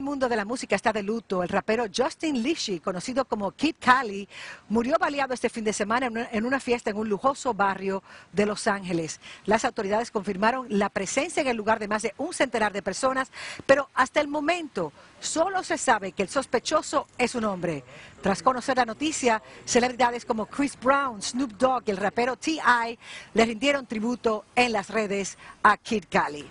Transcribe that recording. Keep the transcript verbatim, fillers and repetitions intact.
El mundo de la música está de luto. El rapero Justin Lishi, conocido como Kid Cali, murió baleado este fin de semana en una, en una fiesta en un lujoso barrio de Los Ángeles. Las autoridades confirmaron la presencia en el lugar de más de un centenar de personas, pero hasta el momento solo se sabe que el sospechoso es un hombre. Tras conocer la noticia, celebridades como Chris Brown, Snoop Dogg y el rapero T I le rindieron tributo en las redes a Kid Cali.